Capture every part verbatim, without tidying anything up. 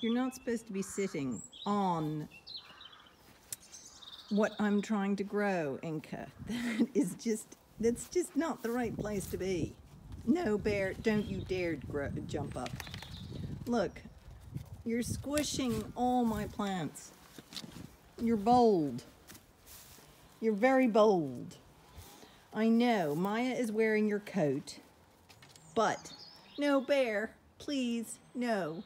You're not supposed to be sitting on what I'm trying to grow, Inca. That is just, that's just not the right place to be. No, bear, don't you dare grow, jump up. Look, you're squishing all my plants. You're bold. You're very bold. I know, Maya is wearing your coat, but no, bear, please, no.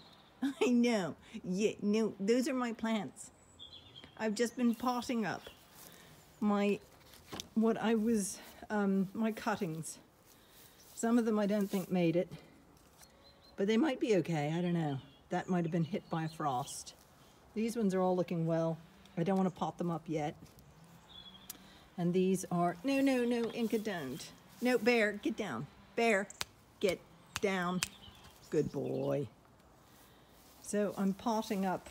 I know, yeah, no, those are my plants. I've just been potting up my, what I was, um, my cuttings. Some of them I don't think made it, but they might be okay, I don't know. That might have been hit by a frost. These ones are all looking well. I don't want to pot them up yet. And these are, no, no, no, Inca, don't. No, bear, get down. Bear, get down. Good boy. So I'm potting up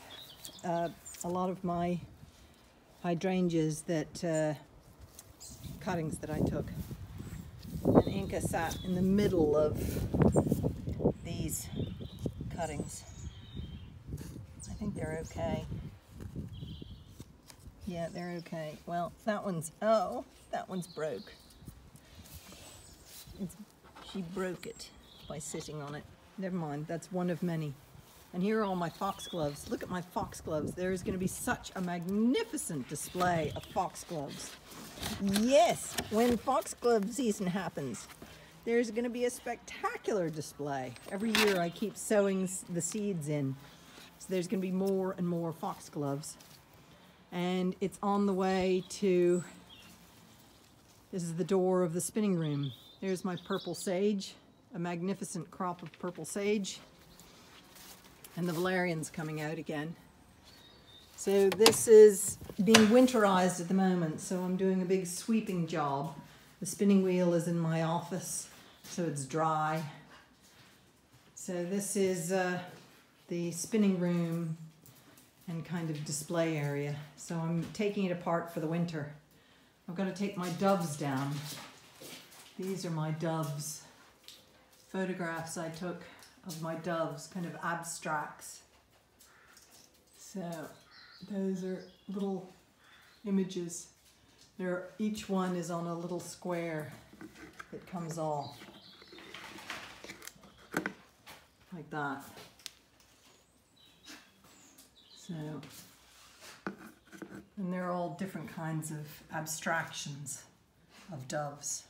uh, a lot of my hydrangeas that, uh, cuttings that I took. And Inca sat in the middle of these cuttings. I think they're okay. Yeah, they're okay. Well, that one's, oh, that one's broke. It's, she broke it by sitting on it. Never mind, that's one of many. And here are all my foxgloves. Look at my foxgloves. There is going to be such a magnificent display of foxgloves. Yes, when foxglove season happens, there's going to be a spectacular display. Every year I keep sowing the seeds in. So there's going to be more and more foxgloves. And it's on the way to, this is the door of the spinning room. There's my purple sage, a magnificent crop of purple sage. And the valerian's coming out again. So this is being winterized at the moment, so I'm doing a big sweeping job. The spinning wheel is in my office, so it's dry. So this is uh, the spinning room and kind of display area. So I'm taking it apart for the winter. I've got to take my doves down. These are my doves. Photographs I took of my doves, kind of abstracts. So those are little images. They're, each one is on a little square that comes off like that. So, and they're all different kinds of abstractions of doves.